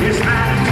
It's madness.